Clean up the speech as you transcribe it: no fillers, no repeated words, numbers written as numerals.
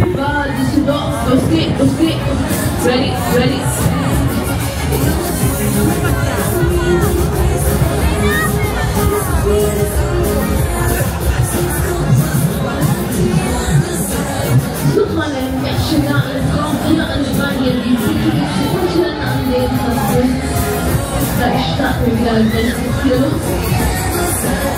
Go skip. Ready? Superman, Action, alles drauf, hier an Spanien, die Zitterchen an den Kasten. Gleich starten wir wieder, wenn es hier los ist.